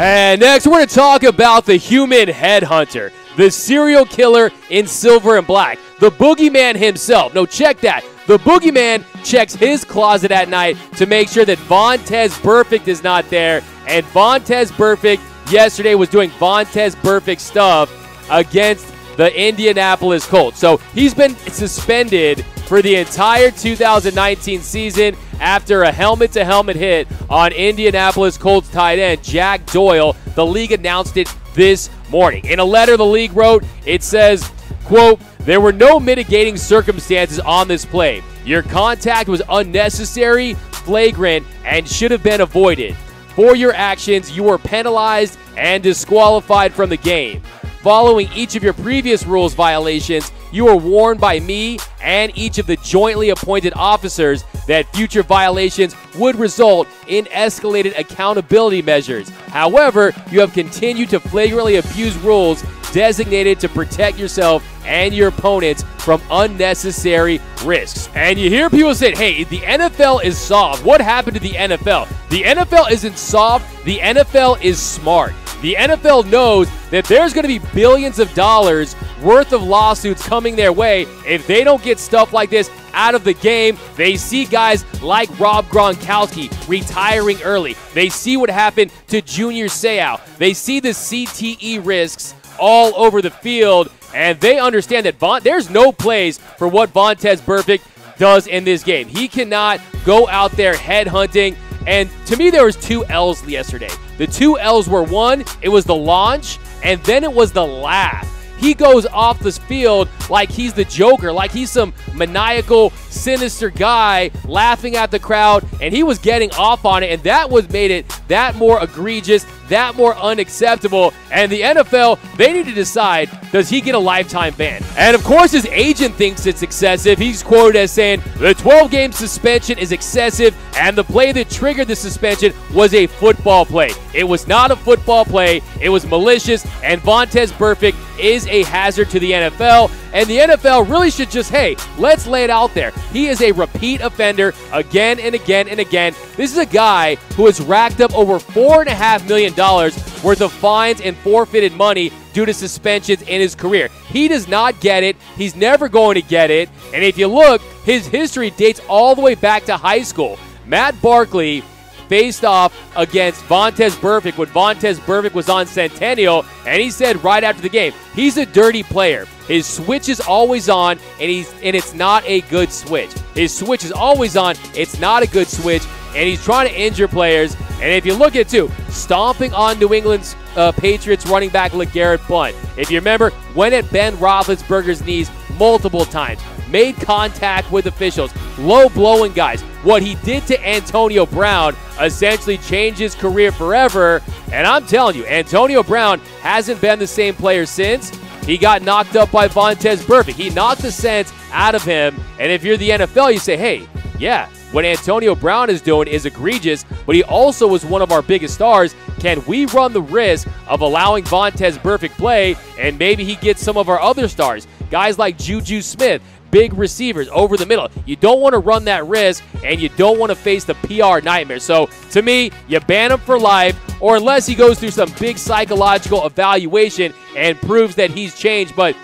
And next, we're going to talk about the human headhunter, the serial killer in silver and black, the boogeyman himself. No, check that. The boogeyman checks his closet at night to make sure that Vontaze Burfict is not there. And Vontaze Burfict yesterday was doing Vontaze Burfict stuff against the Indianapolis Colts. So he's been suspended for the entire 2019 season after a helmet-to-helmet hit on Indianapolis Colts tight end Jack Doyle. The league announced it this morning. In a letter the league wrote, it says, quote, "There were no mitigating circumstances on this play. Your contact was unnecessary, flagrant, and should have been avoided. For your actions, you were penalized and disqualified from the game. Following each of your previous rules violations, you were warned by me and each of the jointly appointed officers that future violations would result in escalated accountability measures. However, you have continued to flagrantly abuse rules designated to protect yourself and your opponents from unnecessary risks." And you hear people say, hey, the NFL is soft. What happened to the NFL? The NFL isn't soft. The NFL is smart. The NFL knows that there's going to be billions of dollars worth of lawsuits coming their way if they don't get stuff like this out of the game. They see guys like Rob Gronkowski retiring early. They see what happened to Junior Seau. They see the CTE risks all over the field, and they understand that there's no plays for what Vontaze Burfict does in this game. He cannot go out there headhunting. And to me, there was two L's yesterday. The two L's were, one, it was the launch, and then it was the laugh. He goes off this field like he's the Joker, like he's some maniacal, sinister guy laughing at the crowd, and he was getting off on it, and that was made it that more egregious, that more unacceptable. And the NFL, they need to decide, does he get a lifetime ban? And of course, his agent thinks it's excessive. He's quoted as saying, "The 12-game suspension is excessive, and the play that triggered the suspension was a football play. It was not a football play. It was malicious, and Vontaze Burfict is a hazard to the NFL." And the NFL really should just, hey, let's lay it out there. He is a repeat offender again and again and again. This is a guy who has racked up over $4.5 million worth of fines and forfeited money due to suspensions in his career. He does not get it. He's never going to get it. And if you look, his history dates all the way back to high school. Matt Barkley faced off against Vontaze Burfict when Vontaze Burfict was on Centennial, and he said right after the game, he's a dirty player. His switch is always on, and it's not a good switch. His switch is always on, it's not a good switch, and he's trying to injure players. And if you look at it too, stomping on New England's Patriots running back LeGarrette Blount. If you remember, went at Ben Roethlisberger's knees multiple times, made contact with officials, low blowing guys. What he did to Antonio Brown essentially changed his career forever. And I'm telling you, Antonio Brown hasn't been the same player since. He got knocked up by Vontaze Burfict. He knocked the sense out of him. And if you're the NFL, you say, hey, yeah, what Antonio Brown is doing is egregious, but he also was one of our biggest stars. Can we run the risk of allowing Vontaze Burfict play, and maybe he gets some of our other stars? Guys like Juju Smith, big receivers over the middle. You don't want to run that risk, and you don't want to face the PR nightmare. So to me, you ban him for life, or unless he goes through some big psychological evaluation and proves that he's changed. But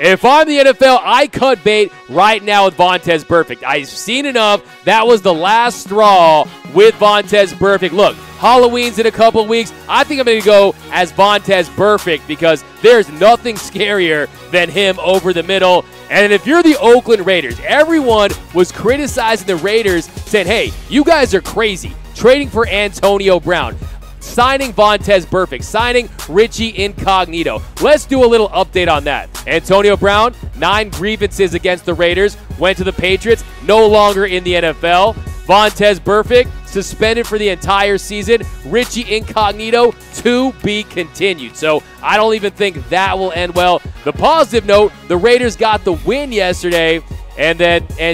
if I'm the NFL, I cut bait right now with Vontaze Burfict. I've seen enough. That was the last straw with Vontaze Burfict. Look, Halloween's in a couple of weeks. I think I'm going to go as Vontaze Burfict because there's nothing scarier than him over the middle. And if you're the Oakland Raiders, everyone was criticizing the Raiders, saying, hey, you guys are crazy, trading for Antonio Brown, signing Vontaze Burfict, signing Richie Incognito. Let's do a little update on that. Antonio Brown, 9 grievances against the Raiders, went to the Patriots, no longer in the NFL. Vontaze Burfict, suspended for the entire season. Richie Incognito, to be continued. So I don't even think that will end well. The positive note, the Raiders got the win yesterday, and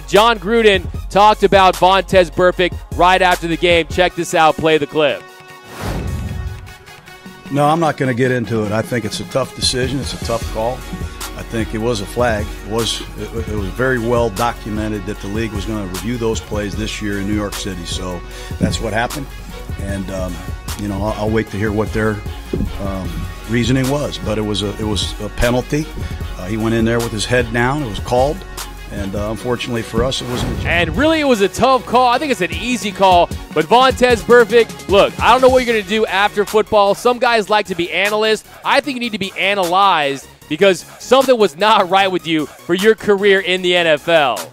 John Gruden talked about Vontaze Burfict right after the game. Check this out. Play the clip. No, I'm not going to get into it. I think it's a tough decision. It's a tough call. I think it was a flag. It was very well documented that the league was going to review those plays this year in New York City. So that's what happened. And you know, I'll wait to hear what their reasoning was. But it was a penalty. He went in there with his head down. It was called. And unfortunately for us, it wasn't. And really, it was a tough call. I think it's an easy call. But Vontaze Burfict, look, I don't know what you're going to do after football. Some guys like to be analysts. I think you need to be analyzed because something was not right with you for your career in the NFL.